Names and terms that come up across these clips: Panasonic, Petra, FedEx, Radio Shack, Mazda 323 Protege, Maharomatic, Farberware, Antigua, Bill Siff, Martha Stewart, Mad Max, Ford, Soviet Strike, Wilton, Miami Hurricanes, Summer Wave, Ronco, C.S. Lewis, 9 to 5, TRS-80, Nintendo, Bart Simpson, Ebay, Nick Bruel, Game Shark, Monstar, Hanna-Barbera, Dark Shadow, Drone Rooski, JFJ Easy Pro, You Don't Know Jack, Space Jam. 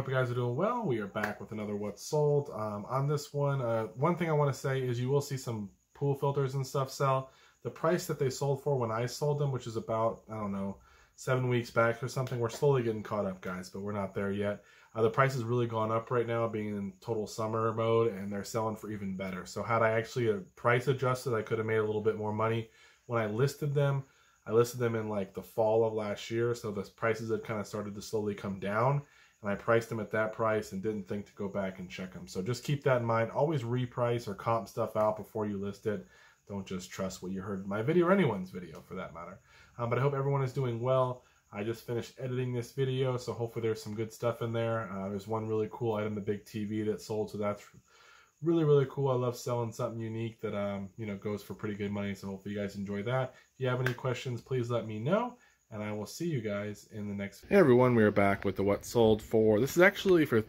hope you guys are doing well. We are back with another What's Sold. On this one, one thing I want to say is you will see some pool filters and stuff sell. The price that they sold for when I sold them, which is about, I don't know, 7 weeks back or something. We're slowly getting caught up, guys, but we're not there yet. The price has really gone up right now, being in total summer mode, and they're selling for even better. So had I actually price adjusted, I could have made a little bit more money. When I listed them in like the fall of last year, so the prices had kind of started to slowly come down, and I priced them at that price and didn't think to go back and check them. So just keep that in mind. Always reprice or comp stuff out before you list it. Don't just trust what you heard in my video or anyone's video for that matter. But I hope everyone is doing well. I just finished editing this video, so hopefully there's some good stuff in there. There's one really cool item, the big TV that sold, so that's really, really cool. I love selling something unique that you know, goes for pretty good money, so hopefully you guys enjoy that. If you have any questions, please let me know, and I will see you guys in the next video. Hey everyone, we are back with the What Sold for. This is actually for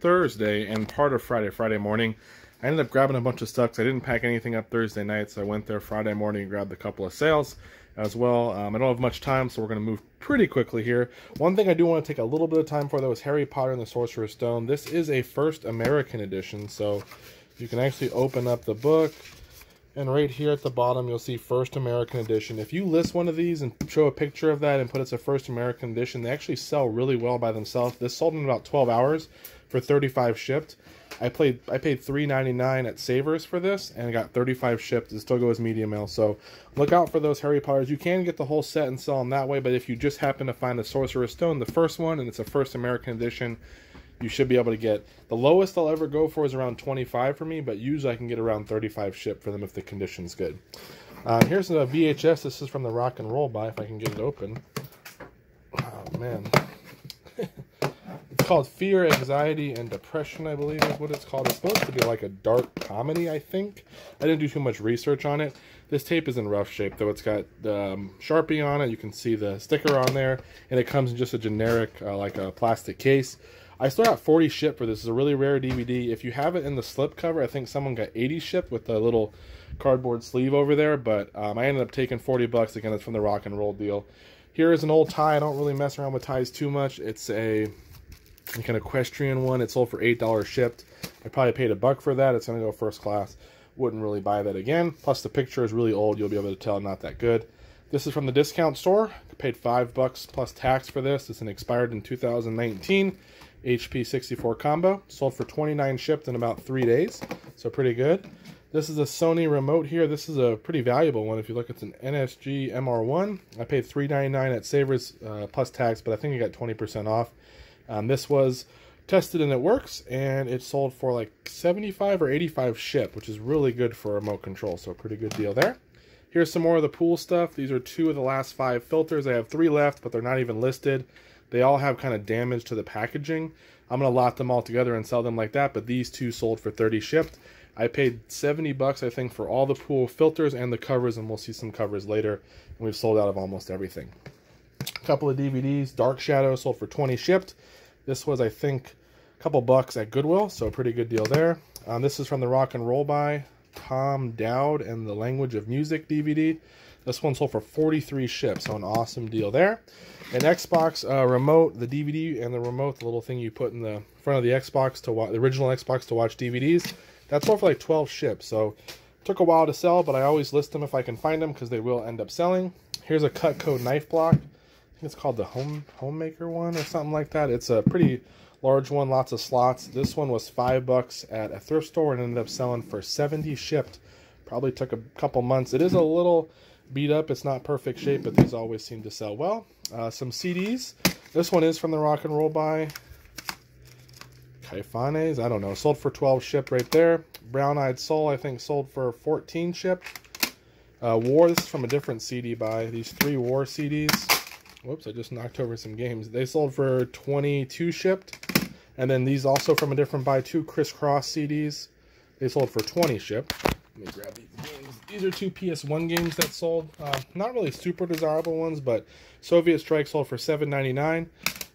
Thursday and part of Friday morning. I ended up grabbing a bunch of stuff because I didn't pack anything up Thursday night, so I went there Friday morning and grabbed a couple of sales as well. I don't have much time, so we're going to move pretty quickly here. One thing I do want to take a little bit of time for, though, is Harry Potter and the Sorcerer's Stone. This is a first American edition, so you can actually open up the book, and right here at the bottom, you'll see First American Edition. If you list one of these and show a picture of that and put it's a First American Edition, they actually sell really well by themselves. This sold in about 12 hours for $35 shipped. I paid $3.99 at Savers for this, and I got $35 shipped. It still goes media mail, so look out for those Harry Potters. You can get the whole set and sell them that way, but if you just happen to find the Sorcerer's Stone, the first one, and it's a First American Edition, you should be able to get. The lowest I'll ever go for is around $25 for me, but usually I can get around $35 shipped for them if the condition's good. Here's the VHS. This is from the Rock and Roll By, if I can get it open. Oh, man. It's called Fear, Anxiety, and Depression, I believe is what it's called. It's supposed to be like a dark comedy, I think. I didn't do too much research on it. This tape is in rough shape, though. It's got Sharpie on it. You can see the sticker on there, and it comes in just a generic, like a plastic case. I still got $40 shipped for this. It's a really rare DVD. If you have it in the slip cover, I think someone got $80 shipped with the little cardboard sleeve over there, but I ended up taking $40. Again, it's from the Rock and Roll deal. Here is an old tie. I don't really mess around with ties too much. It's a kind of equestrian one. It sold for $8 shipped. I probably paid $1 for that. It's going to go first class. Wouldn't really buy that again. Plus, the picture is really old. You'll be able to tell, not that good. This is from the discount store. I paid $5 plus tax for this. It's an expired in 2019. HP 64 combo, sold for $29 shipped in about 3 days, so pretty good. This is a Sony remote here. This is a pretty valuable one. If you look, it's an NSG MR1. I paid $3.99 at Savers plus tax, but I think you got 20% off. This was tested and it works, and it sold for like $75 or $85 shipped, which is really good for a remote control, so pretty good deal there. Here's some more of the pool stuff. These are two of the last 5 filters. I have 3 left, but they're not even listed. They all have kind of damage to the packaging. I'm going to lot them all together and sell them like that, but these two sold for $30 shipped. I paid $70, I think, for all the pool filters and the covers, and we'll see some covers later. And we've sold out of almost everything. A couple of DVDs. Dark Shadow sold for $20 shipped. This was, I think, a couple bucks at Goodwill, so a pretty good deal there. This is from the Rock and Roll By, Tom Dowd and the Language of Music DVD. This one sold for $43 shipped, so an awesome deal there. An Xbox remote, the DVD and the remote, the little thing you put in the front of the Xbox to watch, the original Xbox to watch DVDs. That sold for like $12 shipped, so took a while to sell, but I always list them if I can find them because they will end up selling. Here's a Cutco knife block. I think it's called the Homemaker one or something like that. It's a pretty large one, lots of slots. This one was $5 at a thrift store and ended up selling for $70 shipped. Probably took a couple months. It is a little beat up. It's not perfect shape, but these always seem to sell well. Some CDs. This one is from the Rock and Roll By, Kaifanes, I don't know. Sold for $12 shipped right there. Brown Eyed Soul, I think, sold for $14 shipped. War, this is from a different CD buy. These 3 War CDs. Whoops, I just knocked over some games. They sold for $22 shipped. And then these also from a different buy, 2 Crisscross CDs. They sold for $20 shipped. Let me grab these games. These are 2 PS1 games that sold. Not really super desirable ones, but Soviet Strike sold for $7.99,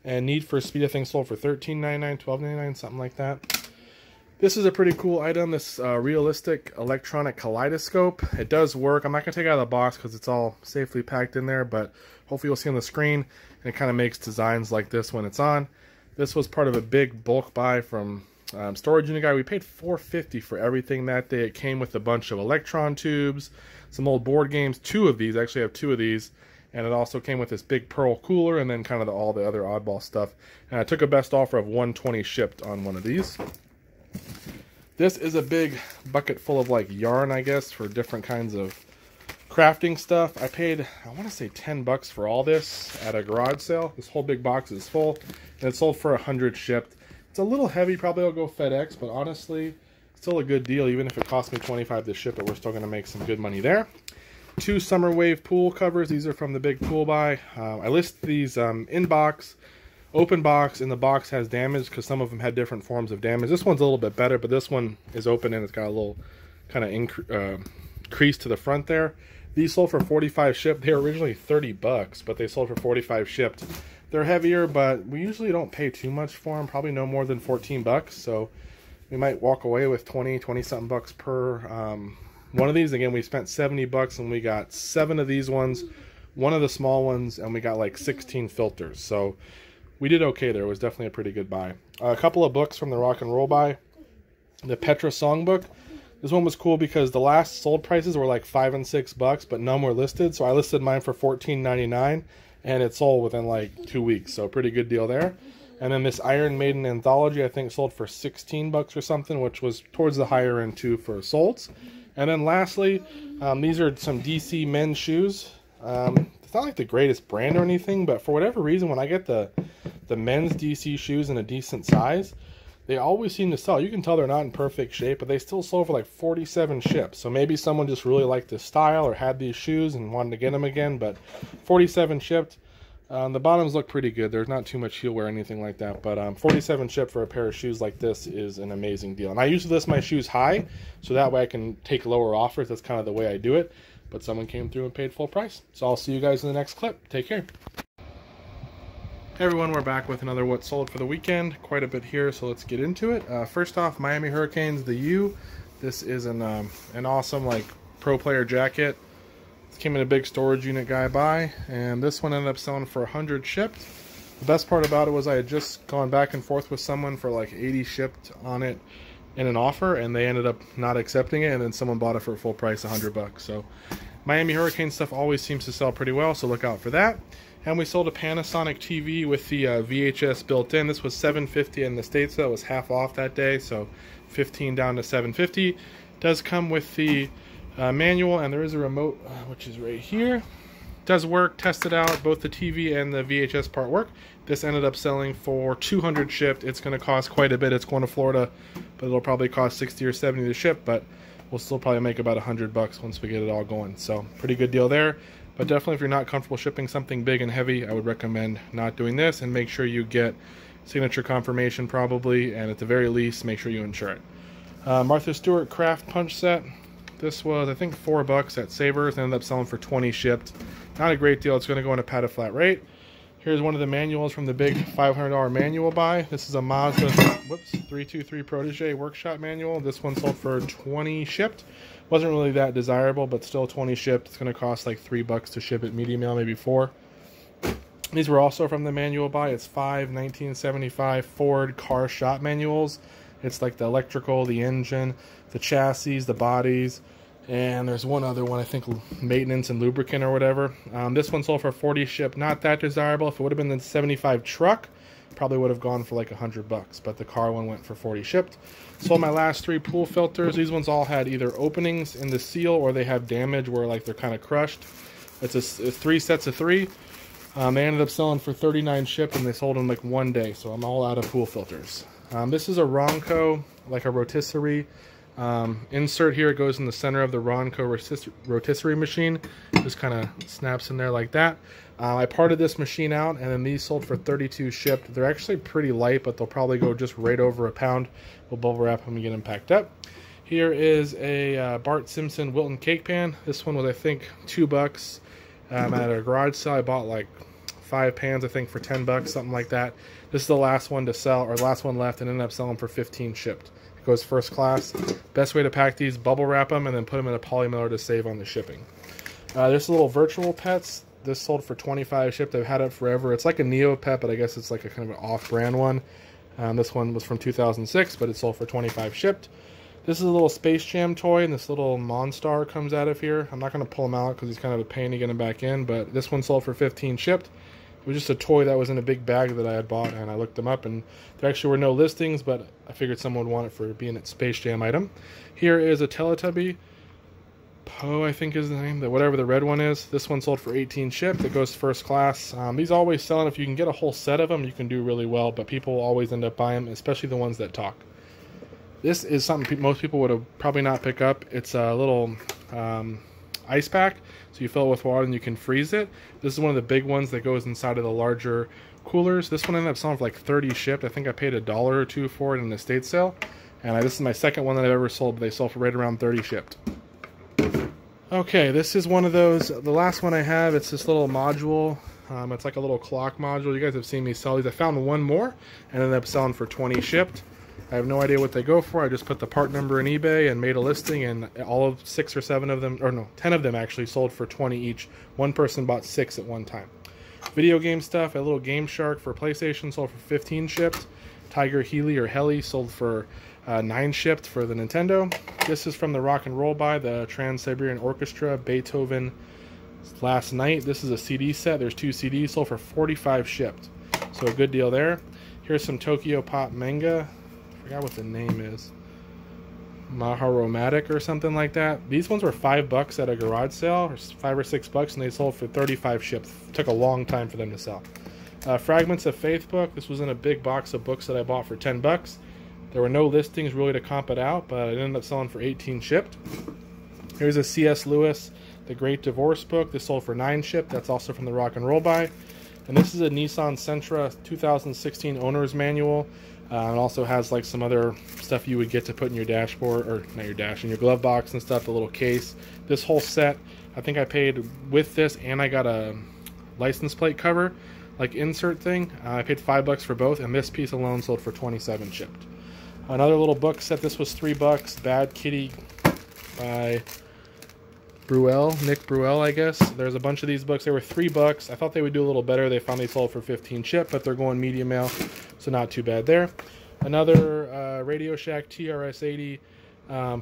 and Need for Speed of Things sold for $13.99, $12.99, something like that. This is a pretty cool item, this realistic electronic kaleidoscope. It does work. I'm not going to take it out of the box because it's all safely packed in there, but hopefully you'll see on the screen, and it kind of makes designs like this when it's on. This was part of a big bulk buy from Storage Unit Guy. We paid $4.50 for everything that day. It came with a bunch of electron tubes, some old board games, two of these. I actually have two of these. And it also came with this big Pearl cooler and then kind of all the other oddball stuff. And I took a best offer of $120 shipped on one of these. This is a big bucket full of like yarn, I guess, for different kinds of crafting stuff. I paid, I want to say $10 for all this at a garage sale. This whole big box is full and it sold for $100 shipped. It's a little heavy, probably I'll go FedEx, but honestly, still a good deal. Even if it cost me $25 to ship it, we're still going to make some good money there. Two Summer Wave pool covers. These are from the big pool buy. I list these in box, open box, and the box has damage because some of them had different forms of damage. This one's a little bit better, but this one is open and it's got a little kind of crease to the front there. These sold for $45 shipped. They were originally $30, but they sold for $45 shipped. They're heavier, but we usually don't pay too much for them, probably no more than $14. So we might walk away with 20-something bucks per one of these. Again, we spent $70 and we got 7 of these ones, one of the small ones, and we got like 16 filters. So we did okay there. It was definitely a pretty good buy. A couple of books from the rock and roll buy. The Petra songbook. This one was cool because the last sold prices were like $5 and $6, but none were listed. So I listed mine for $14.99 and it sold within like 2 weeks. So pretty good deal there. And then this Iron Maiden anthology, I think sold for $16 or something, which was towards the higher end too for solds. And then lastly, these are some DC men's shoes. It's not like the greatest brand or anything, but for whatever reason, when I get the men's DC shoes in a decent size, they always seem to sell. You can tell they're not in perfect shape, but they still sold for like 47 ships. So maybe someone just really liked the style or had these shoes and wanted to get them again, but 47 shipped. The bottoms look pretty good. There's not too much heel wear or anything like that, but 47 ship for a pair of shoes like this is an amazing deal. And I usually list my shoes high, so that way I can take lower offers. That's kind of the way I do it, but someone came through and paid full price. So I'll see you guys in the next clip. Take care. Hey everyone, we're back with another What Sold for the Weekend. Quite a bit here, so let's get into it. First off, Miami Hurricanes, the U. This is an awesome like pro player jacket. Came in a big storage unit guy buy, and this one ended up selling for 100 shipped. The best part about it was I had just gone back and forth with someone for like 80 shipped on it in an offer, and they ended up not accepting it, and then someone bought it for full price, $100. So Miami Hurricane stuff always seems to sell pretty well, so look out for that. And we sold a Panasonic TV with the VHS built in. This was $7.50 in the States, so that was half off that day, so $15 down to $7.50. Does come with the manual, and there is a remote which is right here. Does work, tested out, both the TV and the VHS part work. This ended up selling for 200 shipped. It's going to cost quite a bit. It's going to Florida, but it'll probably cost 60 or 70 to ship, but we'll still probably make about $100 once we get it all going. So pretty good deal there, but definitely if you're not comfortable shipping something big and heavy, I would recommend not doing this, and make sure you get signature confirmation probably, and at the very least make sure you insure it. Martha Stewart craft punch set. This was, I think, $4 at Savers. Ended up selling for 20 shipped. Not a great deal. It's going to go in a pat-a-flat rate. Here's one of the manuals from the big $500 manual buy. This is a Mazda 323 Protege workshop manual. This one sold for 20 shipped. Wasn't really that desirable, but still 20 shipped. It's going to cost like $3 to ship it medium mail, maybe 4. These were also from the manual buy. It's 5 1975 Ford car shop manuals. It's like the electrical, the engine, the chassis, the bodies, and there's one other one, I think maintenance and lubricant or whatever. This one sold for 40 shipped. Not that desirable. If it would have been the 75 truck, probably would have gone for like $100, but the car one went for 40 shipped. Sold my last 3 pool filters. These ones all had either openings in the seal or they have damage where like they're kind of crushed. It's 3 sets of 3. They ended up selling for 39 shipped, and they sold in like one day, so I'm all out of pool filters. This is a Ronco, like a rotisserie insert here. It goes in the center of the Ronco rotisserie machine. Just kind of snaps in there like that. I parted this machine out, and then these sold for 32 shipped. They're actually pretty light, but they'll probably go just right over a pound. We'll bubble wrap them and get them packed up. Here is a Bart Simpson Wilton cake pan. This one was, I think, $2 at a garage sale. I bought like 5 pans, I think, for $10, something like that. This is the last one to sell, or last one left, and ended up selling for 15 shipped. It goes first class. Best way to pack these, bubble wrap them, and then put them in a poly mailer to save on the shipping. There's a little virtual pets. This sold for $25, shipped. I've had it forever. It's like a Neo Pet, but I guess it's like a kind of an off-brand one. This one was from 2006, but it sold for $25, shipped. This is a little Space Jam toy, and this little Monstar comes out of here. I'm not going to pull him out because he's kind of a pain to get him back in, but this one sold for $15, shipped. It was just a toy that was in a big bag that I had bought, and I looked them up, and there actually were no listings, but I figured someone would want it for being a Space Jam item. Here is a Teletubby. Poe, I think is the name, whatever the red one is. This one sold for $18, shipped. It goes first class. These always sell, and if you can get a whole set of them, you can do really well, but people always end up buying them, especially the ones that talk. This is something most people would have probably not picked up. It's a little ice pack, so you fill it with water and you can freeze it. This is one of the big ones that goes inside of the larger coolers. This one ended up selling for like $30, shipped. I think I paid $1 or $2 for it in an estate sale, and this is my second one that I've ever sold, but they sold for right around $30, shipped. Okay, this is one of those, the last one I have, it's this little module. It's like a little clock module. You guys have seen me sell these. I found one more and ended up selling for $20, shipped. I have no idea what they go for. I just put the part number in eBay and made a listing, and all of 6 or 7 of them, or no, 10 of them actually sold for $20 each. One person bought 6 at one time. Video game stuff, a little Game Shark for PlayStation sold for $15, shipped. Tiger Heli or Heli sold for $9, shipped for the Nintendo. This is from the Rock and Roll by the Trans-Siberian Orchestra, Beethoven Last Night. This is a CD set. There's 2 CDs, sold for $45, shipped. So a good deal there. Here's some Tokyo Pop manga. I forgot what the name is, Maharomatic or something like that. These ones were $5 at a garage sale, or $5 or $6, and they sold for $35, shipped. Took a long time for them to sell. Fragments of Faith book. This was in a big box of books that I bought for $10. There were no listings really to comp it out, but it ended up selling for $18, shipped. Here's a C.S. Lewis, The Great Divorce book. This sold for $9, shipped. That's also from the Rock and Roll by. And this is a Nissan Sentra 2016 owner's manual. It also has like some other stuff you would get to put in your dashboard, or not your dash, in your glove box and stuff, a little case. This whole set, I think I paid with this, and I got a license plate cover, like insert thing. I paid $5 for both, and this piece alone sold for $27, shipped. Another little book set, this was $3, Bad Kitty by Nick Bruel, I guess. There's a bunch of these books. They were $3. I thought they would do a little better. They finally sold for $15, shipped, but they're going media mail, so not too bad there. Another Radio Shack TRS-80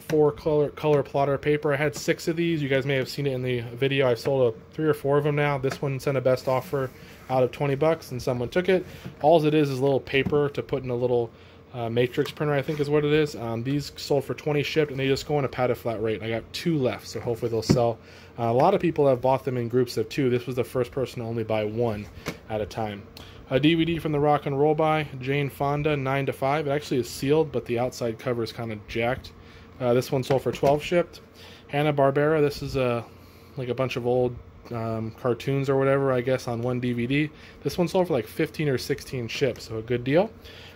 four-color plotter paper. I had 6 of these. You guys may have seen it in the video. I've sold 3 or 4 of them now. This one sent a best offer out of $20, and someone took it. All it is a little paper to put in a little matrix printer, I think is what it is. These sold for $20, shipped, and they just go on a padded flat rate. I got 2 left, so hopefully they'll sell. A lot of people have bought them in groups of 2. This was the first person to only buy 1 at a time. A DVD from the Rock and Roll by Jane Fonda, 9 to 5. It actually is sealed, but the outside cover is kind of jacked. This one sold for $12, shipped. Hanna-Barbera, this is like a bunch of old cartoons or whatever, I guess, on 1 DVD. This one sold for like $15 or $16, shipped, so a good deal.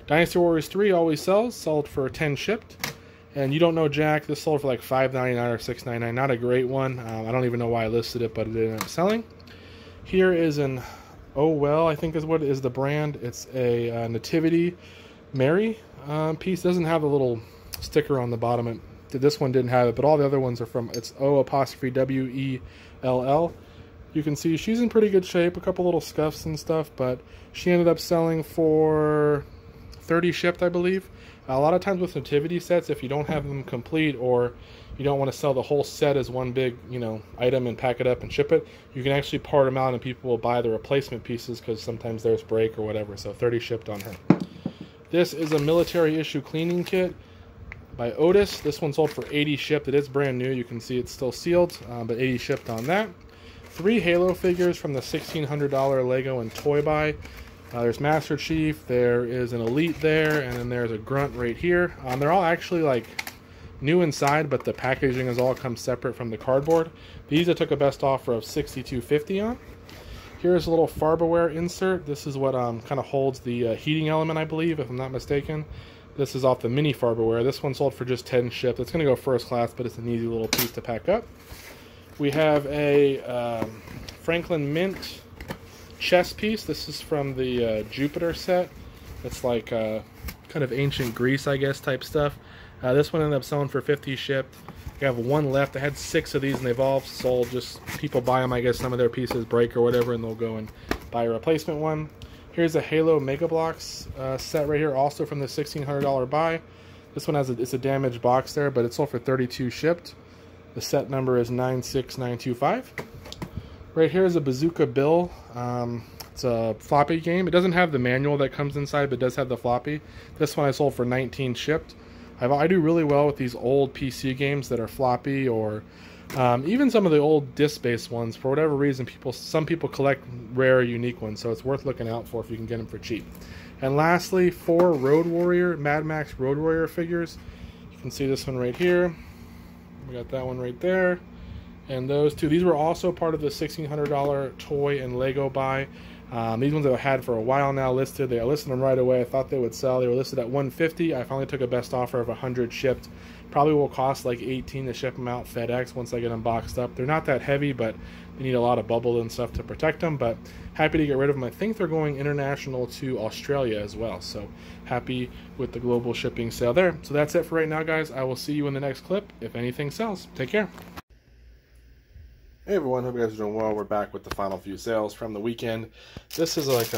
Dynasty Warriors 3 always sells, sold for $10, shipped. And You Don't Know Jack, this sold for like $5.99 or $6.99. Not a great one. I don't even know why I listed it, but it ended up selling. Here is an O'Well, I think is what is the brand. It's a Nativity Mary piece. Doesn't have a little sticker on the bottom. This one didn't have it, but all the other ones are from, it's O-W-E-L-L. You can see she's in pretty good shape, a couple little scuffs and stuff, but she ended up selling for $30, shipped, I believe. A lot of times with nativity sets, if you don't have them complete, or you don't want to sell the whole set as one big, you know, item and pack it up and ship it, you can actually part them out and people will buy the replacement pieces because sometimes theirs break or whatever. So $30, shipped on her. This is a military issue cleaning kit by Otis. This one sold for $80, shipped. It is brand new. You can see it's still sealed, but $80, shipped on that. 3 Halo figures from the $1,600 Lego and Toy Buy. There's Master Chief, there is an Elite there, and then there's a Grunt right here. They're all actually like new inside, but the packaging has all come separate from the cardboard. These I took a best offer of $62.50 on. Here's a little Farberware insert. This is what kind of holds the heating element, I believe, if I'm not mistaken. This is off the mini Farberware. This one sold for just $10, shipped. It's going to go first class, but it's an easy little piece to pack up. We have a Franklin Mint chess piece. This is from the Jupiter set. It's like kind of ancient Greece, I guess, type stuff. This one ended up selling for 50 shipped. I have one left. I had 6 of these, and they've all sold. Just people buy them, I guess. Some of their pieces break or whatever, and they'll go and buy a replacement one. Here's a Halo Mega Blocks set right here, also from the $1,600 buy. This one has a, it's a damaged box there, but it sold for 32 shipped. The set number is 96925. Right here is a Bazooka Bill. It's a floppy game. It doesn't have the manual that comes inside, but it does have the floppy. This one I sold for 19 shipped. I do really well with these old PC games that are floppy, or even some of the old disc-based ones. For whatever reason, some people collect rare, unique ones, so it's worth looking out for if you can get them for cheap. And lastly, 4 Road Warrior, Mad Max Road Warrior figures. You can see this one right here. We got that one right there. And those two. These were also part of the $1,600 toy and Lego buy. These ones I've had for a while now listed. I listed them right away. I thought they would sell. They were listed at $150. I finally took a best offer of $100 shipped. Probably will cost like $18 to ship them out FedEx once I get them boxed up. They're not that heavy, but they need a lot of bubble and stuff to protect them. But happy to get rid of them. I think they're going international to Australia as well. So happy with the global shipping sale there. So that's it for right now, guys. I will see you in the next clip if anything sells. Take care. Hey everyone, hope you guys are doing well. We're back with the final few sales from the weekend. This is like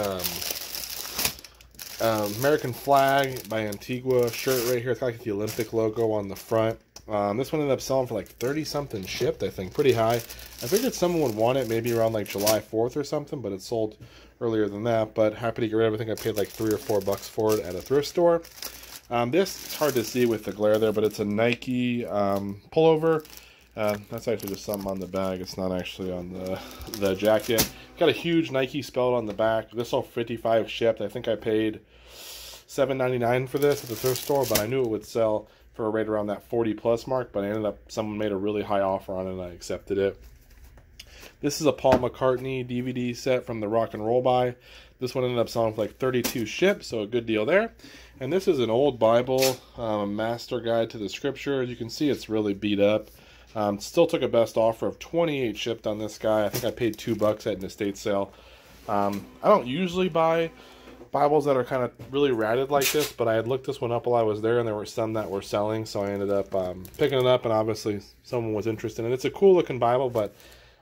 American flag by Antigua shirt right here. It's got like the Olympic logo on the front. This one ended up selling for like 30 something shipped, I think, pretty high. I figured someone would want it maybe around like July 4th or something, but it sold earlier than that. But happy to get rid of it. I think I paid like $3 or $4 for it at a thrift store. This, it's hard to see with the glare there, but it's a Nike pullover. That's actually just something on the bag. It's not actually on the jacket. Got a huge Nike spelled on the back. This sold 55 shipped. I think I paid $7.99 for this at the thrift store, but I knew it would sell for right around that 40 plus mark, but I ended up, someone made a really high offer on it and I accepted it. This is a Paul McCartney DVD set from the Rock and Roll buy. This one ended up selling for like 32 shipped, so a good deal there. And this is an old Bible, master guide to the scripture. As you can see, it's really beat up. Still took a best offer of 28 shipped on this guy. I think I paid $2 at an estate sale. I don't usually buy Bibles that are kind of really ratted like this, but I had looked this one up while I was there, and there were some that were selling, so I ended up picking it up, and obviously someone was interested. And it's a cool-looking Bible, but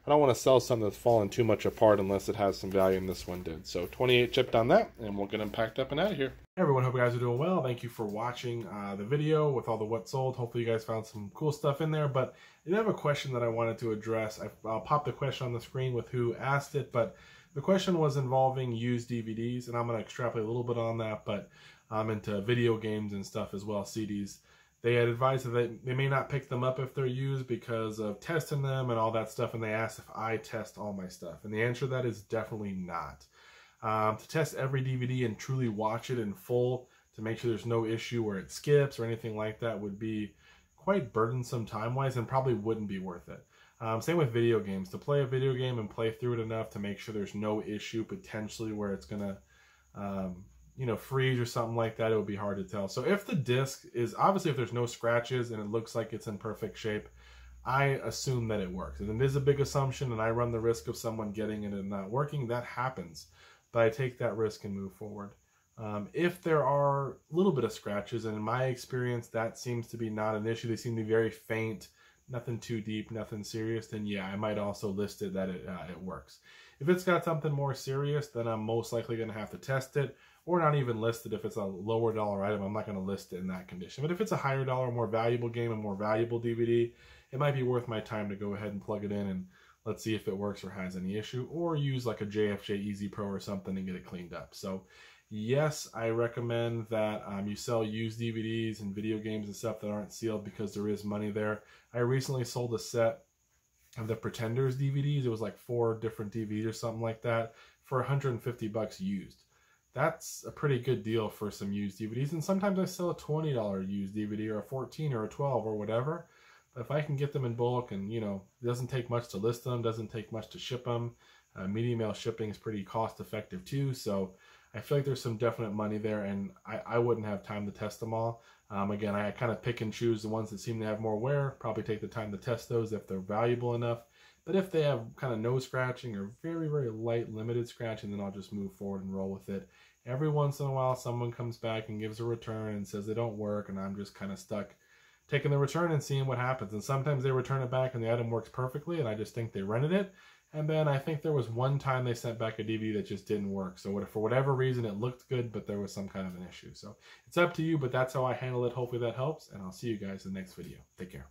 I don't want to sell something that's fallen too much apart unless it has some value, and this one did. So 28 shipped on that, and we'll get them packed up and out of here. Hey everyone, hope you guys are doing well. Thank you for watching the video with all the what sold. Hopefully you guys found some cool stuff in there, but I did have a question that I wanted to address. I'll pop the question on the screen with who asked it, but the question was involving used DVDs, and I'm going to extrapolate a little bit on that, but I'm into video games and stuff as well, CDs. They had advised that they may not pick them up if they're used because of testing them and all that stuff, and they asked if I test all my stuff. And the answer to that is definitely not. To test every DVD and truly watch it in full to make sure there's no issue where it skips or anything like that would be quite burdensome time-wise and probably wouldn't be worth it. Same with video games. To play a video game and play through it enough to make sure there's no issue potentially where it's going to... you know, freeze or something like that, it would be hard to tell. So if the disc is, obviously if there's no scratches and it looks like it's in perfect shape, I assume that it works. And it is a big assumption, and I run the risk of someone getting it and not working. That happens. But I take that risk and move forward. If there are a little bit of scratches, and in my experience, that seems to be not an issue. They seem to be very faint, nothing too deep, nothing serious. Then yeah, I might also list it that it works. If it's got something more serious, then I'm most likely going to have to test it. Or not even listed if it's a lower dollar item. I'm not going to list it in that condition. But if it's a higher dollar, more valuable game, a more valuable DVD, it might be worth my time to go ahead and plug it in and let's see if it works or has any issue. Or use like a JFJ Easy Pro or something and get it cleaned up. So yes, I recommend that you sell used DVDs and video games and stuff that aren't sealed because there is money there. I recently sold a set of the Pretenders DVDs. It was like 4 different DVDs or something like that for $150 used. That's a pretty good deal for some used DVDs, and sometimes I sell a $20 used DVD or a $14 or a $12 or whatever. But if I can get them in bulk, and you know, it doesn't take much to list them, doesn't take much to ship them. Media mail shipping is pretty cost effective too, so I feel like there's some definite money there, and I wouldn't have time to test them all. Again, I kind of pick and choose the ones that seem to have more wear, probably take the time to test those if they're valuable enough. But if they have kind of no scratching or very, very light limited scratching, then I'll just move forward and roll with it. every once in a while someone comes back and gives a return and says they don't work, and I'm just kind of stuck taking the return and seeing what happens. And sometimes they return it back and the item works perfectly and I just think they rented it. And then I think there was one time they sent back a DVD that just didn't work. So for whatever reason, it looked good, but there was some kind of an issue. So it's up to you, but that's how I handle it. Hopefully that helps, and I'll see you guys in the next video. Take care.